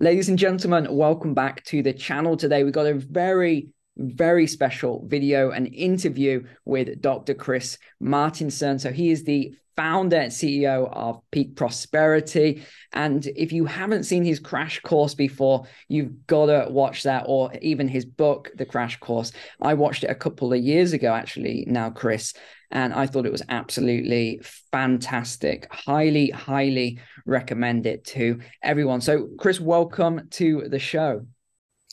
Ladies and gentlemen, welcome back to the channel. Today we've got a very special video, an interview with Dr. Chris Martenson. So he is the founder and CEO of Peak Prosperity. And if you haven't seen his Crash Course before, you've got to watch that, or even his book, The Crash Course. I watched it a couple of years ago, actually, now, Chris, and I thought it was absolutely fantastic. Highly recommend it to everyone. So, Chris, welcome to the show.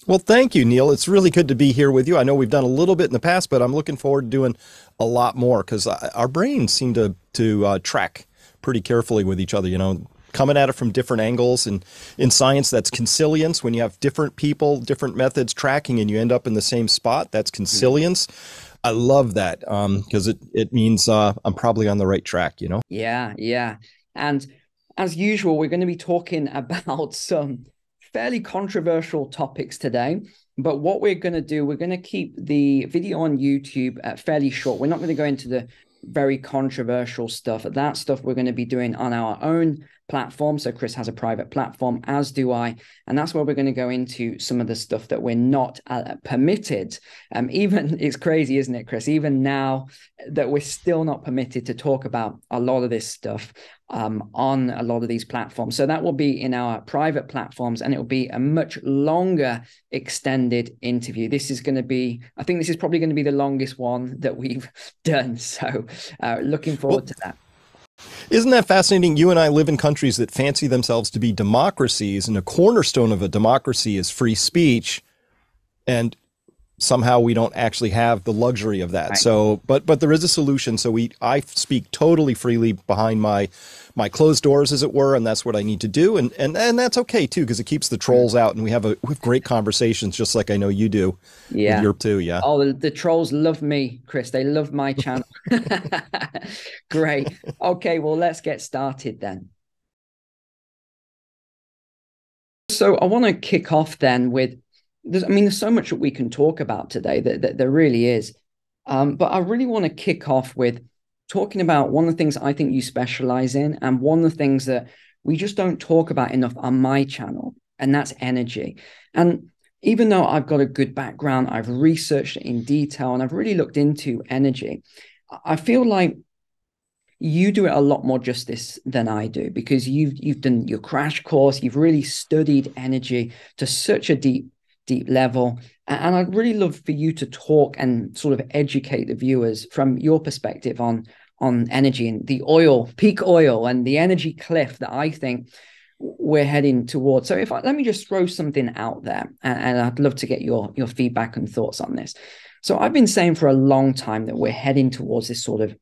Well, thank you, Neil. It's really good to be here with you. I know we've done a little bit in the past, but I'm looking forward to doing a lot more because our brains seem to track pretty carefully with each other, you know, coming at it from different angles. And in science, that's consilience. When you have different people, different methods tracking, and you end up in the same spot, that's consilience. I love that because it means I'm probably on the right track, you know? Yeah, yeah. And as usual, we're going to be talking about some fairly controversial topics today, but what we're going to do, we're going to keep the video on YouTube fairly short. We're not going to go into the very controversial stuff. That stuff we're going to be doing on our own platform. So Chris has a private platform, as do I, and that's where we're going to go into some of the stuff that we're not permitted. Even it's crazy, isn't it, Chris? Even now that we're still not permitted to talk about a lot of this stuff on a lot of these platforms. So that will be in our private platforms, and it will be a much longer extended interview. This is going to be, I think this is probably going to be the longest one that we've done. So looking forward to that. Isn't that fascinating? You and I live in countries that fancy themselves to be democracies, and a cornerstone of a democracy is free speech. And somehow we don't actually have the luxury of that. Right. So, but there is a solution. So I speak totally freely behind my closed doors, as it were, and that's what I need to do. And that's okay too, because it keeps the trolls out, and we have great conversations, just like I know you do. Yeah, you're too. Yeah. Oh, the trolls love me, Chris. They love my channel. Great. Okay. Well, let's get started then. So I want to kick off then with, there's so much that we can talk about today that there really is. But I really want to kick off with talking about one of the things I think you specialize in, and one of the things that we just don't talk about enough on my channel, and that's energy. And even though I've got a good background, I've researched it in detail, and I've really looked into energy, I feel like you do it a lot more justice than I do, because you've done your Crash Course, you've really studied energy to such a deep level. And I'd really love for you to talk and sort of educate the viewers from your perspective on energy and the peak oil and the energy cliff that I think we're heading towards. So let me just throw something out there, and I'd love to get your feedback and thoughts on this. So I've been saying for a long time that we're heading towards this sort of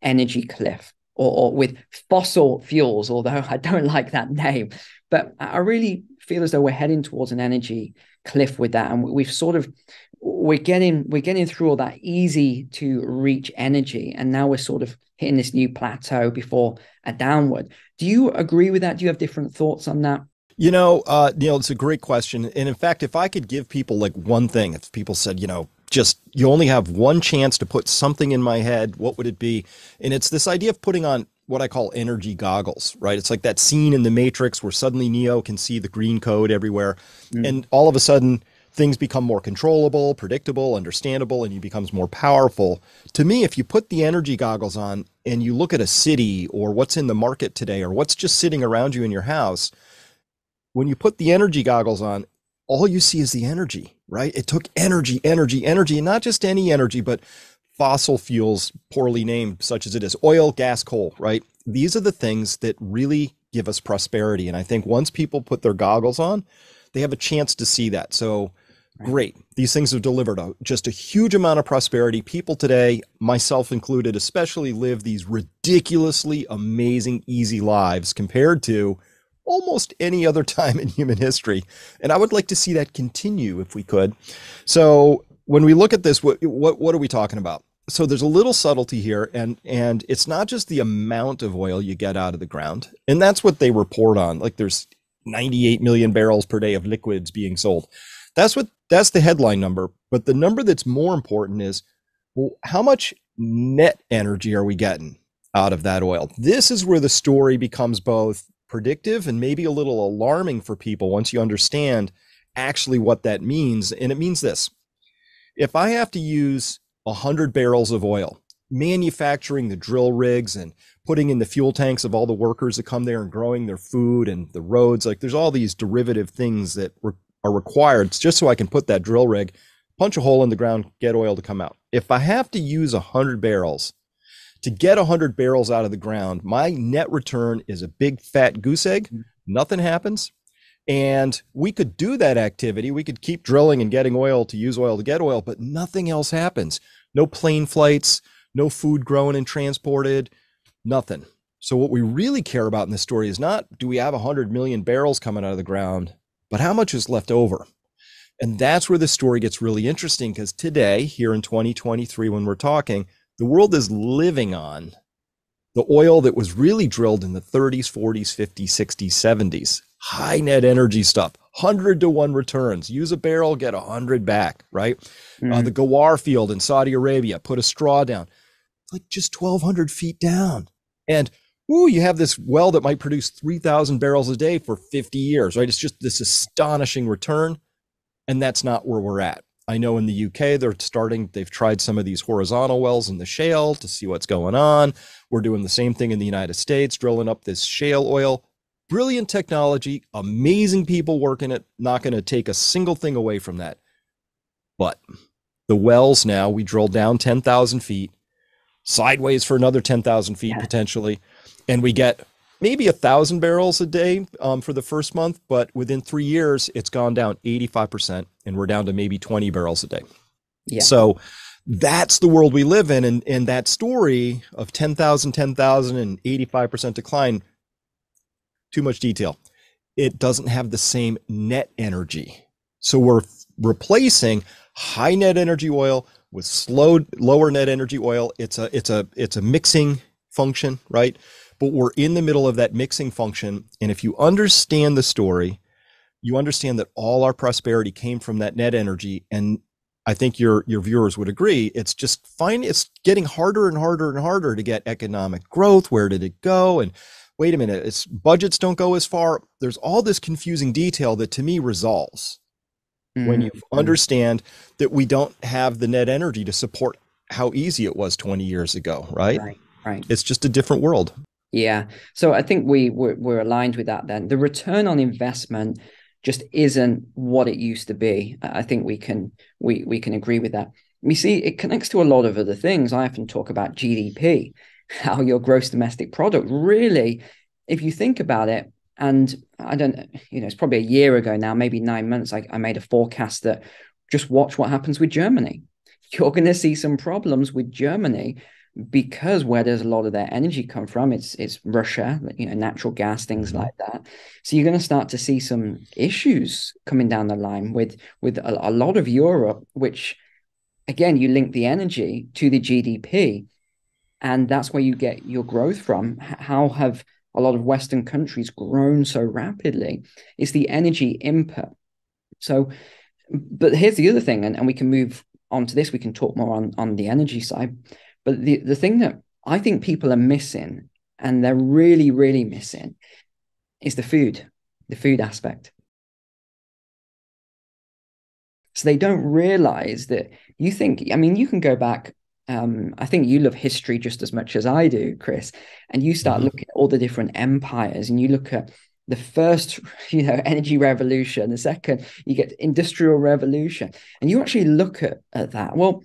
energy cliff, or with fossil fuels, although I don't like that name, but I really feel as though we're heading towards an energy cliff with that, and we're getting through all that easy to reach energy, and now we're sort of hitting this new plateau before a downward. Do you agree with that? Do you have different thoughts on that? You know, Neil, it's a great question, and in fact, if I could give people like one thing, if people said, you know, just you only have one chance to put something in my head, what would it be? And it's this idea of putting on what I call energy goggles, right? It's like that scene in The Matrix where suddenly Neo can see the green code everywhere. Mm. And all of a sudden things become more controllable, predictable, understandable, and he becomes more powerful. To me, if you put the energy goggles on and you look at a city or what's in the market today or what's just sitting around you in your house, when you put the energy goggles on, all you see is the energy, right? It took energy, and not just any energy, but fossil fuels, poorly named, such as it is, oil, gas, coal, right? These are the things that really give us prosperity. And I think once people put their goggles on, they have a chance to see that. So great. These things have delivered just a huge amount of prosperity. People today, myself included, especially live these ridiculously amazing, easy lives compared to almost any other time in human history. And I would like to see that continue if we could. So when we look at this, what are we talking about? So there's a little subtlety here, and it's not just the amount of oil you get out of the ground. And that's what they report on. Like there's 98 million barrels per day of liquids being sold. That's the headline number. But the number that's more important is, well, how much net energy are we getting out of that oil? This is where the story becomes both predictive and maybe a little alarming for people once you understand actually what that means. And it means this: if I have to use 100 barrels of oil, manufacturing the drill rigs and putting in the fuel tanks of all the workers that come there and growing their food and the roads, like there's all these derivative things that are required just so I can put that drill rig, punch a hole in the ground, get oil to come out. If I have to use 100 barrels to get 100 barrels out of the ground, my net return is a big fat goose egg. Nothing happens. And we could do that activity. We could keep drilling and getting oil to use oil to get oil, but nothing else happens. No plane flights, no food grown and transported, nothing. So what we really care about in this story is not do we have 100 million barrels coming out of the ground, but how much is left over? And that's where this story gets really interesting, because today, here in 2023, when we're talking, the world is living on the oil that was really drilled in the 30s, 40s, 50s, 60s, 70s. High net energy stuff, 100-to-1 returns. Use a barrel, get 100 back, right? The Ghawar field in Saudi Arabia, put a straw down, like just 1,200 feet down. And ooh, you have this well that might produce 3,000 barrels a day for 50 years, right? It's just this astonishing return. And that's not where we're at. I know in the UK, they've tried some of these horizontal wells in the shale to see what's going on. We're doing the same thing in the United States, drilling up this shale oil. Brilliant technology, amazing people working it, not going to take a single thing away from that. But the wells now, we drill down 10,000 feet, sideways for another 10,000 feet potentially, and we get maybe 1,000 barrels a day for the first month, but within 3 years, it's gone down 85%, and we're down to maybe 20 barrels a day. Yeah. So that's the world we live in, and that story of 10,000, 10,000, and 85% decline, too much detail. It doesn't have the same net energy. So we're replacing high net energy oil with lower net energy oil. It's a mixing function, right? But we're in the middle of that mixing function. And if you understand the story, you understand that all our prosperity came from that net energy. And I think your viewers would agree. It's just fine. It's getting harder and harder and harder to get economic growth. Where did it go? And wait a minute, it's budgets don't go as far. There's all this confusing detail that to me resolves when you understand that we don't have the net energy to support how easy it was 20 years ago, right? Right. It's just a different world. Yeah. So I think we're aligned with that then. The return on investment just isn't what it used to be. I think we can agree with that. We see it connects to a lot of other things. I often talk about GDP. How your gross domestic product really, if you think about it, and I don't, it's probably a year ago now, maybe 9 months, I made a forecast that just watch what happens with Germany. You're going to see some problems with Germany because where does a lot of their energy come from? It's Russia, natural gas, things like that. So you're going to start to see some issues coming down the line with a lot of Europe, which again, you link the energy to the GDP. And that's where you get your growth from. How have a lot of Western countries grown so rapidly? It's the energy input. So, but here's the other thing, and we can move on to this. We can talk more on the energy side. But the thing that I think people are missing, and they're really, really missing, is the food aspect. So they don't realize that you can go back. I think you love history just as much as I do, Chris, and you start looking at all the different empires, and you look at the first, energy revolution, the second, you get industrial revolution, and you actually look at that. Well,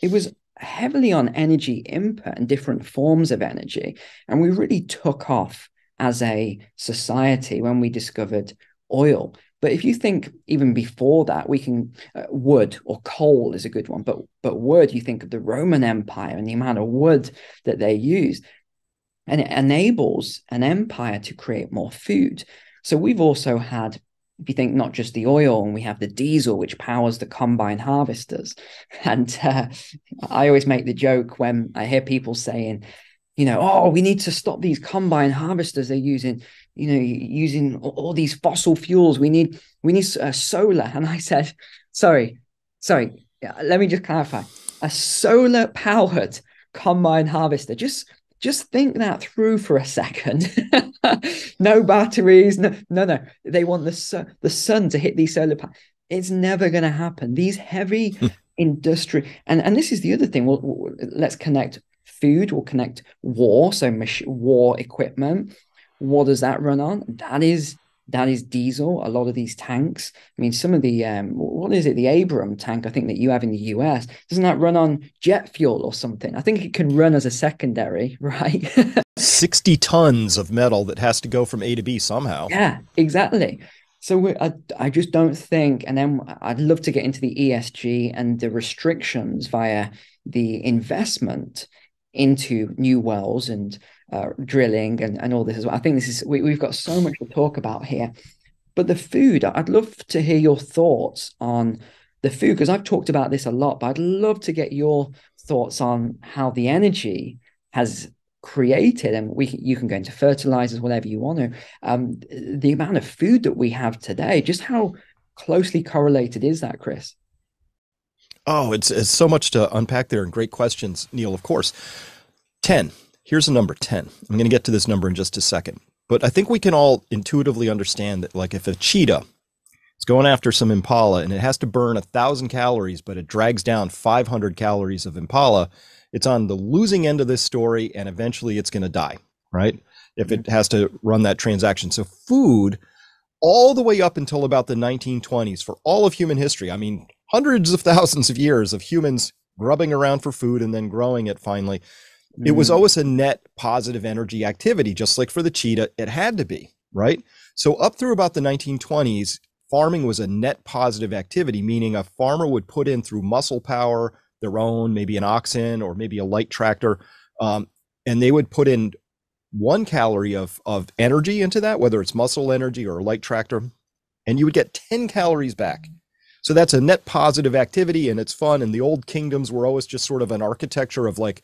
it was heavily on energy input and different forms of energy, and we really took off as a society when we discovered oil. But if you think even before that, we can wood or coal is a good one. But wood, you think of the Roman Empire and the amount of wood that they used, and it enables an empire to create more food. So we've also had, if you think not just the oil, and we have the diesel, which powers the combine harvesters. And I always make the joke when I hear people saying, we need to stop these combine harvesters. They're using, using all these fossil fuels. We need solar. And I said, sorry. Let me just clarify. A solar powered combine harvester. Just Just think that through for a second. No batteries. No. They want the sun to hit these solar panels. It's never going to happen. These heavy industry. And this is the other thing. Well, let's connect food. We'll connect war. So war equipment. What does that run on? That is diesel. A lot of these tanks. I mean, some of the, what is it? The Abrams tank, I think, that you have in the US, doesn't that run on jet fuel or something? I think it can run as a secondary, right? 60 tons of metal that has to go from A to B somehow. Yeah, exactly. So I just don't think, and then I'd love to get into the ESG and the restrictions via the investment into new wells and drilling and all this as well. I think this is, we've got so much to talk about here. But the food, I'd love to hear your thoughts on the food, because I've talked about this a lot, but I'd love to get your thoughts on how the energy has created, and you can go into fertilizers, whatever you want to, the amount of food that we have today. Just how closely correlated is that, Chris? Oh, it's so much to unpack there, and great questions, Neil, of course. 10. Here's a number 10. I'm going to get to this number in just a second, but I think we can all intuitively understand that, like, if a cheetah is going after some impala and it has to burn 1,000 calories, but it drags down 500 calories of impala, it's on the losing end of this story, and eventually it's going to die, right? If it has to run that transaction. So food, all the way up until about the 1920s, for all of human history, I mean, hundreds of thousands of years of humans grubbing around for food and then growing it finally. Mm-hmm. It was always a net positive energy activity, just like for the cheetah, it had to be, right? So up through about the 1920s, farming was a net positive activity, meaning a farmer would put in through muscle power, their own, maybe an oxen or maybe a light tractor, and they would put in 1 calorie of energy into that, whether it's muscle energy or a light tractor, and you would get 10 calories back. So that's a net positive activity, and it's fun. And the old kingdoms were always just sort of an architecture of, like,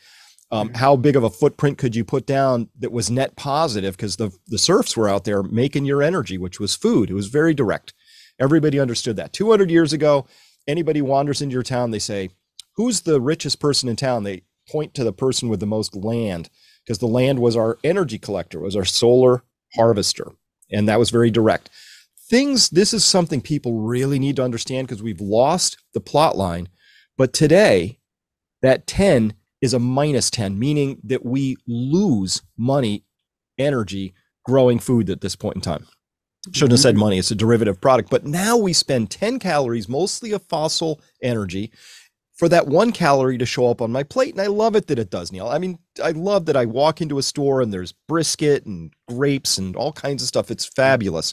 how big of a footprint could you put down that was net positive, because the serfs were out there making your energy, which was food. It was very direct. Everybody understood that. 200 years ago, anybody wanders into your town, they say, "Who's the richest person in town?" They point to the person with the most land, because the land was our energy collector, was our solar harvester. And that was very direct. This is something people really need to understand, because we've lost the plot line. But today, that 10 is a minus 10, meaning that we lose money, energy, growing food at this point in time. Shouldn't have said money, it's a derivative product. But now we spend 10 calories, mostly of fossil energy, for that 1 calorie to show up on my plate. And I love it that it does, Neil. I mean, I love that I walk into a store and there's brisket and grapes and all kinds of stuff. It's fabulous.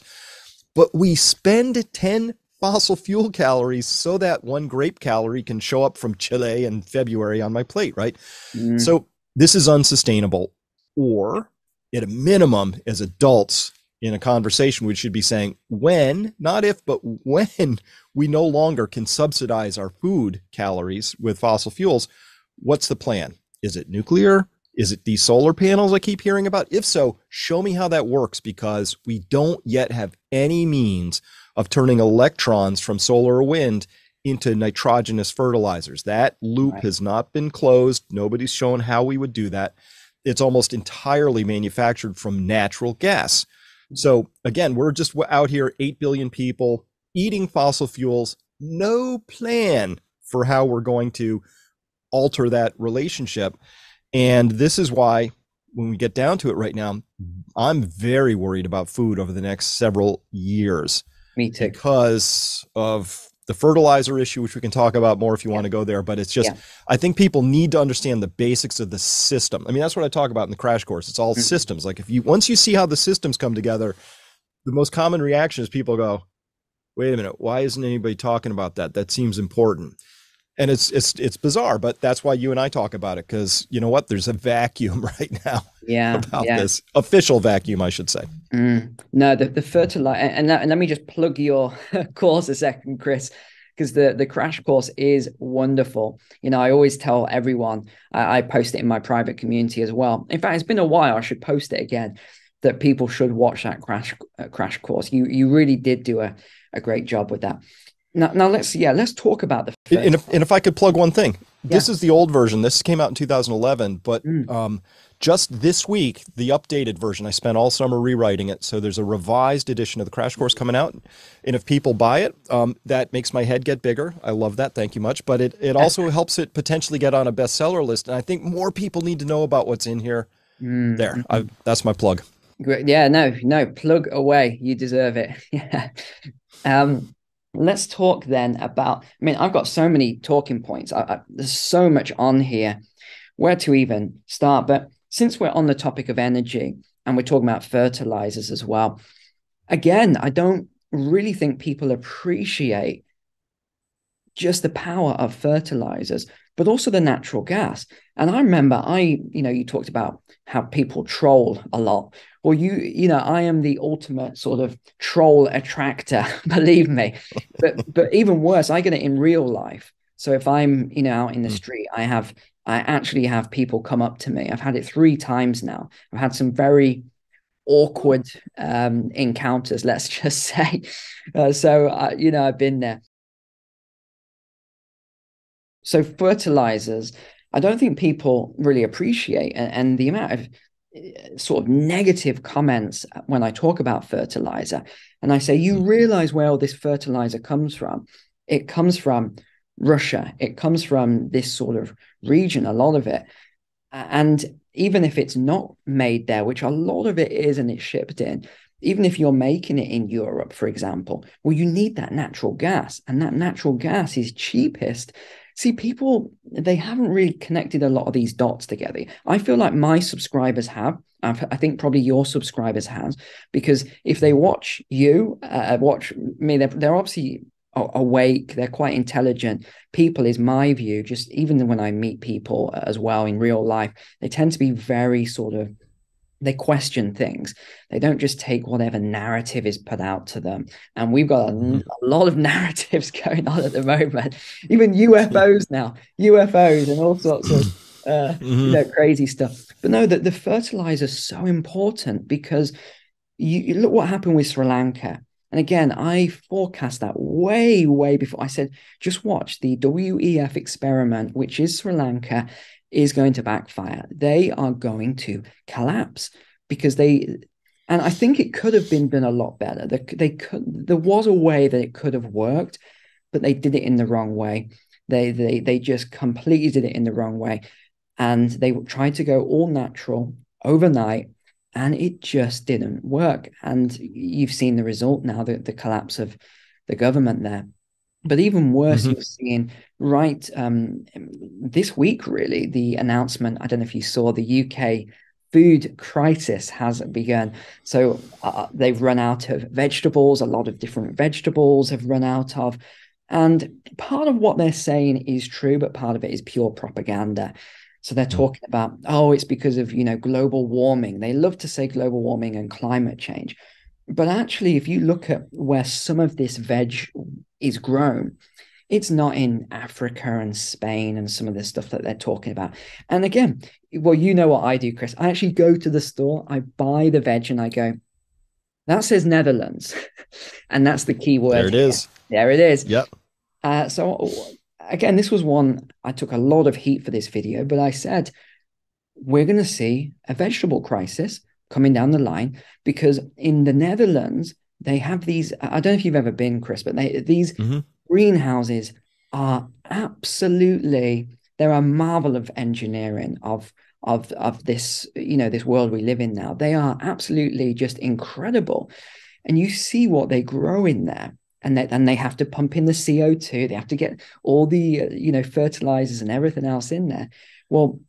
But we spend 10 fossil fuel calories so that 1 grape calorie can show up from Chile in February on my plate, right? Mm. So this is unsustainable. Or at a minimum, as adults in a conversation, we should be saying when, not if, but when we no longer can subsidize our food calories with fossil fuels, what's the plan? Is it nuclear? Is it these solar panels I keep hearing about? If so, show me how that works, because we don't yet have any means of turning electrons from solar or wind into nitrogenous fertilizers. That loop has not been closed. Nobody's shown how we would do that. It's almost entirely manufactured from natural gas. So again, we're just out here, 8 billion people eating fossil fuels, no plan for how we're going to alter that relationship. And this is why, when we get down to it right now, I'm very worried about food over the next several years. Me too. Because of the fertilizer issue, which we can talk about more if you want to go there. But it's just, I think people need to understand the basics of the system. I mean, that's what I talk about in the Crash Course. It's all systems. Like, if you, once you see how the systems come together, the most common reaction is people go, "Wait a minute, why isn't anybody talking about that? That seems important." And it's bizarre, but that's why you and I talk about it, because you know what? There's a vacuum right now about this official vacuum, I should say. No, the fertilizer, and let me just plug your course a second, Chris, because the Crash Course is wonderful. You know, I always tell everyone, I post it in my private community as well. In fact, it's been a while, I should post it again, that people should watch that Crash Course. You really did do a great job with that. Now let's talk about the first. And if I could plug one thing, this is the old version. This came out in 2011, but Just this week, the updated version, I spent all summer rewriting it, so there's a revised edition of The Crash Course coming out, and if people buy it, that makes my head get bigger. I love that, thank you much, but it also helps it potentially get on a bestseller list, and I think more people need to know about what's in here. There, that's my plug. Great. Yeah, no, plug away. You deserve it. Yeah. Let's talk then about, I mean, I've got so many talking points. There's so much on here, where to even start. But since we're on the topic of energy and we're talking about fertilizers as well, again, I don't really think people appreciate just the power of fertilizers, but also the natural gas. And I remember you talked about how people troll a lot. Well, I am the ultimate sort of troll attractor, believe me. But even worse, I get it in real life. So if I'm, out in the street, I actually have people come up to me. I've had it 3 times now. I've had some very awkward encounters, let's just say. So I've been there. So fertilizers, I don't think people really appreciate, and the amount of sort of negative comments when I talk about fertilizer, and I say, you realize where all this fertilizer comes from. It comes from Russia. It comes from this sort of region, a lot of it. And even if it's not made there, which a lot of it is and it's shipped in, even if you're making it in Europe, for example, well, you need that natural gas, and that natural gas is cheapest. See, people, they haven't really connected a lot of these dots together. I feel like my subscribers have. I think probably your subscribers has, because if they watch you, watch me, they're obviously awake. They're quite intelligent people, is my view. Just even when I meet people as well in real life, they tend to be very sort of, they question things. They don't just take whatever narrative is put out to them. And we've got a lot of narratives going on at the moment, even UFOs now, UFOs and all sorts of crazy stuff. But no, the fertilizer is so important, because you look what happened with Sri Lanka. And again, I forecast that way, way before. I said, just watch the WEF experiment, which is Sri Lanka, is going to backfire. They are going to collapse, because and I think it could have been done a lot better. There was a way that it could have worked, but they did it in the wrong way. They just completely did it in the wrong way. And they tried to go all natural overnight, and it just didn't work. And you've seen the result now, the collapse of the government there. But even worse, you're seeing right this week, really, the announcement. I don't know if you saw, the UK food crisis has begun. So they've run out of vegetables. A lot of different vegetables have run out of. And part of what they're saying is true, but part of it is pure propaganda. So they're talking about, it's because of, global warming. They love to say global warming and climate change. But actually, if you look at where some of this veg is grown, it's not in Africa and Spain and some of the stuff that they're talking about. And again, well, you know what I do, Chris. I actually go to the store, I buy the veg, and I go, that says Netherlands. And that's the key word. There it is. There it is. Yep. So again, this was one, I took a lot of heat for this video, but I said, we're going to see a vegetable crisis coming down the line, because in the Netherlands, they have these, I don't know if you've ever been, Chris, but these greenhouses are absolutely, they're a marvel of engineering of this, this world we live in now. They are absolutely just incredible. And you see what they grow in there, and they have to pump in the CO2. They have to get all the, fertilizers and everything else in there. Well,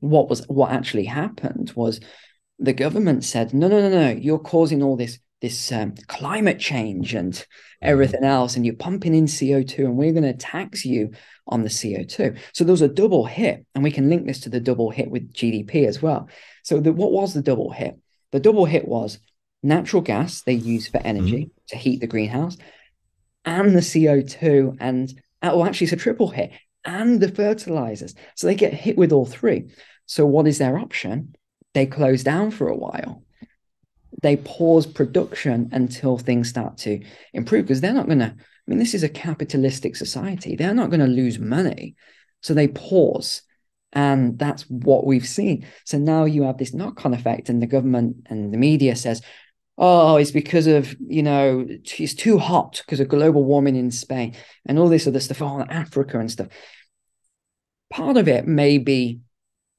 what actually happened was, the government said, no, you're causing all this climate change and everything else, and you're pumping in CO2, and we're going to tax you on the CO2. So there was a double hit, and we can link this to the double hit with GDP as well. So what was the double hit? The double hit was natural gas they use for energy to heat the greenhouse, and the CO2, and actually it's a triple hit, and the fertilizers. So they get hit with all three. So what is their option? They close down for a while. They pause production until things start to improve, because they're not going to, this is a capitalistic society. They're not going to lose money. So they pause And that's what we've seen. So now you have this knock-on effect, and the government and the media says, oh, it's because of, you know, it's too hot because of global warming in Spain and all this other stuff, oh, Africa and stuff. Part of it may be,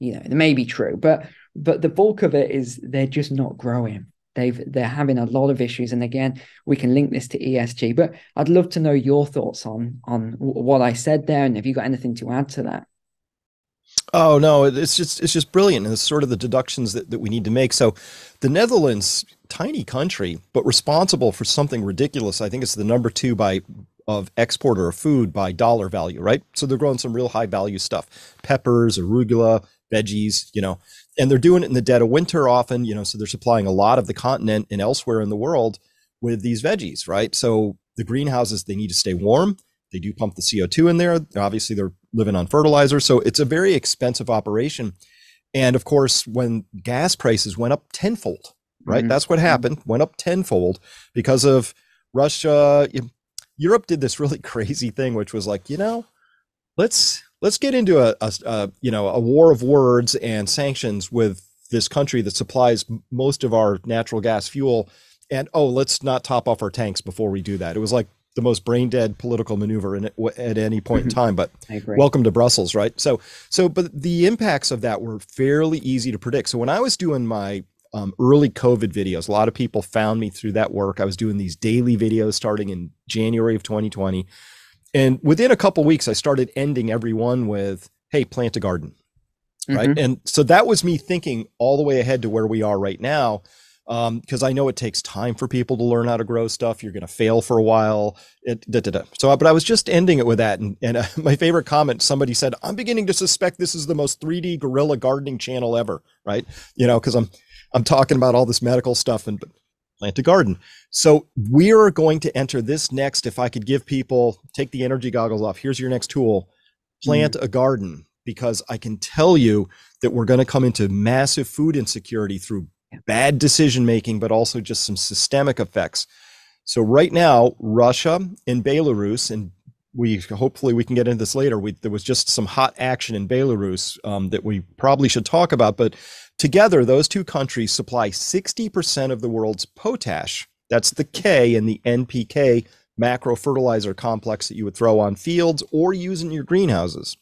you know, it may be true, but the bulk of it is they're just not growing. They're having a lot of issues. And again, we can link this to ESG, but I'd love to know your thoughts on what I said there. And have you got anything to add to that? Oh, no, it's just brilliant. And it's sort of the deductions that we need to make. So the Netherlands, tiny country, but responsible for something ridiculous. I think it's the #2 of exporter of food by dollar value, right? So they're growing some real high value stuff, peppers, arugula, veggies, you know, and they're doing it in the dead of winter often, you know, so they're supplying a lot of the continent and elsewhere in the world with these veggies, right? So the greenhouses, they need to stay warm. They do pump the CO2 in there. Obviously, they're living on fertilizer. So it's a very expensive operation. And of course, when gas prices went up tenfold, right? Mm-hmm. That's what happened, went up tenfold because of Russia. Europe did this really crazy thing, which was like, you know, let's get into a war of words and sanctions with this country that supplies most of our natural gas fuel. And, oh, let's not top off our tanks before we do that. It was like the most brain dead political maneuver at any point in time, but welcome to Brussels, right? But the impacts of that were fairly easy to predict. So when I was doing my early COVID videos, a lot of people found me through that work. I was doing these daily videos starting in January of 2020. And within a couple of weeks, I started ending every one with, hey, plant a garden, right? Mm-hmm. And so that was me thinking all the way ahead to where we are right now. Because I know it takes time for people to learn how to grow stuff. You're going to fail for a while. But I was just ending it with that. And my favorite comment, somebody said, I'm beginning to suspect this is the most 3D guerrilla gardening channel ever, right? You know, because I'm talking about all this medical stuff and plant a garden. So we are going to enter this next, if I could give people, take the energy goggles off. Here's your next tool, plant a garden, because I can tell you that we're going to come into massive food insecurity through bad decision making, but also just some systemic effects. So right now, Russia and Belarus, and hopefully we can get into this later. There was just some hot action in Belarus that we probably should talk about. But together, those two countries supply 60% of the world's potash. That's the K in the NPK macro fertilizer complex that you would throw on fields or use in your greenhouses.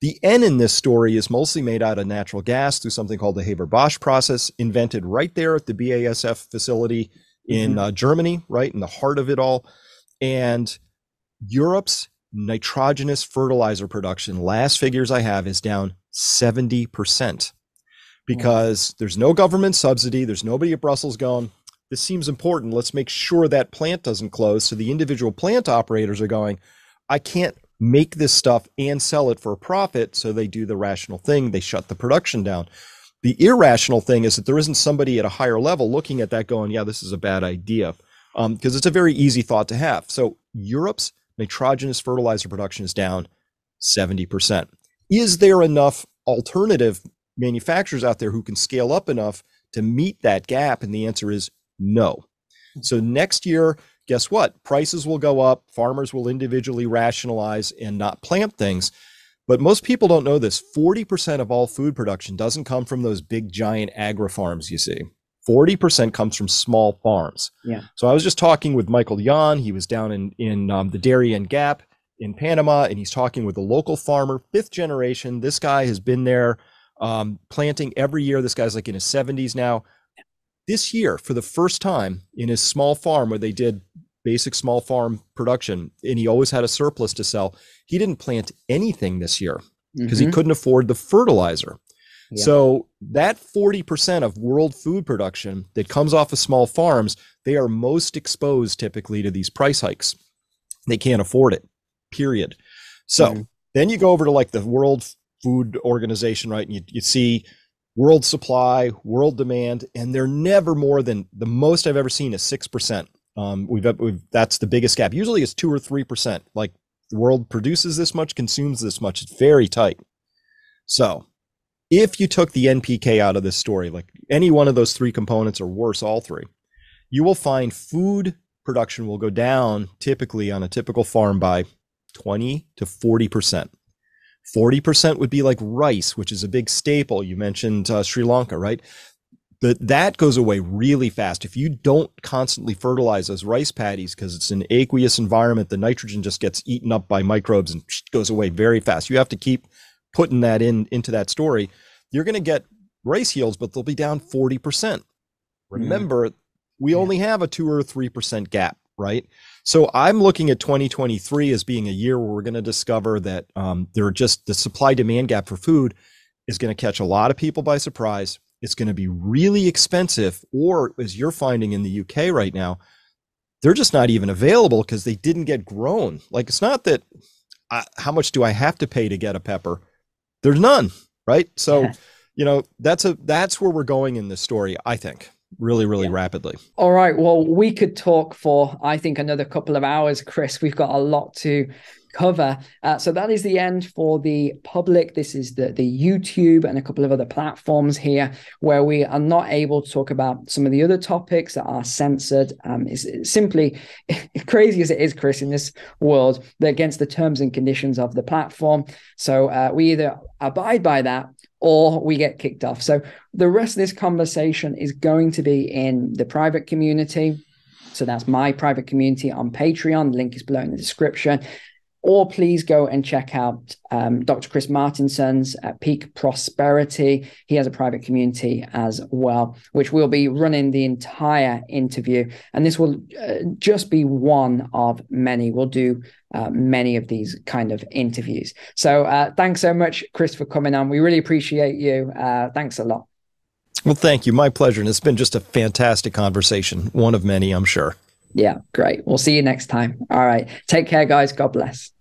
The N in this story is mostly made out of natural gas through something called the Haber Bosch process, invented right there at the BASF facility in Germany, right in the heart of it all. And Europe's nitrogenous fertilizer production, last figures I have, is down 70% because there's no government subsidy. There's nobody at Brussels going, this seems important. Let's make sure that plant doesn't close. So the individual plant operators are going, I can't make this stuff and sell it for a profit. So they do the rational thing. They shut the production down. The irrational thing is that there isn't somebody at a higher level looking at that going, yeah, this is a bad idea, because it's a very easy thought to have. So Europe's nitrogenous fertilizer production is down 70%. Is there enough alternative manufacturers out there who can scale up enough to meet that gap? And the answer is no. So next year, guess what? Prices will go up. Farmers will individually rationalize and not plant things. But most people don't know this. 40% of all food production doesn't come from those big giant agri farms, you see. 40% comes from small farms. Yeah. So I was just talking with Michael Yon. He was down in the Darien Gap in Panama, and he's talking with a local farmer, 5th generation. This guy has been there planting every year. This guy's like in his 70s now. This year, for the first time in his small farm where they did basic small farm production, and he always had a surplus to sell, he didn't plant anything this year because he couldn't afford the fertilizer. Yeah. So that 40% of world food production that comes off of small farms, they are most exposed typically to these price hikes. They can't afford it, period. So then you go over to like the World Food Organization, right? And you see world supply, world demand, and they're never more than, the most I've ever seen is 6%. That's the biggest gap. Usually it's 2 or 3%. Like the world produces this much, consumes this much. It's very tight. So if you took the NPK out of this story, like any one of those three components or worse, all three, you will find food production will go down typically on a typical farm by 20 to 40%. 40% would be like rice, which is a big staple. You mentioned Sri Lanka, right? But that goes away really fast. If you don't constantly fertilize those rice paddies, because it's an aqueous environment, the nitrogen just gets eaten up by microbes and goes away very fast. You have to keep putting that into that story. You're going to get rice yields, but they'll be down 40%. Remember, we only have a 2 or 3% gap, right? So I'm looking at 2023 as being a year where we're going to discover that there are just the supply demand gap for food is going to catch a lot of people by surprise. It's going to be really expensive, or as you're finding in the UK right now, they're just not even available because they didn't get grown. Like, it's not that how much do I have to pay to get a pepper? There's none, right? So, you know, that's where we're going in this story, I think, really rapidly. All right. Well, we could talk for, I think, another couple of hours, Chris. We've got a lot to cover. So that is the end for the public. This is the YouTube and a couple of other platforms here where we are not able to talk about some of the other topics that are censored. It's simply, crazy as it is, Chris, in this world, they're against the terms and conditions of the platform. So we either abide by that or we get kicked off. So the rest of this conversation is going to be in the private community. So that's my private community on Patreon. The link is below in the description. Or please go and check out Dr. Chris Martenson's Peak Prosperity. He has a private community as well, which will be running the entire interview. And this will just be one of many. We'll do many of these kind of interviews. So thanks so much, Chris, for coming on. We really appreciate you. Thanks a lot. Well, thank you. My pleasure. And it's been just a fantastic conversation. One of many, I'm sure. Yeah, great. We'll see you next time. All right. Take care, guys. God bless.